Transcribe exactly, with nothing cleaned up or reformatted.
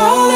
fall.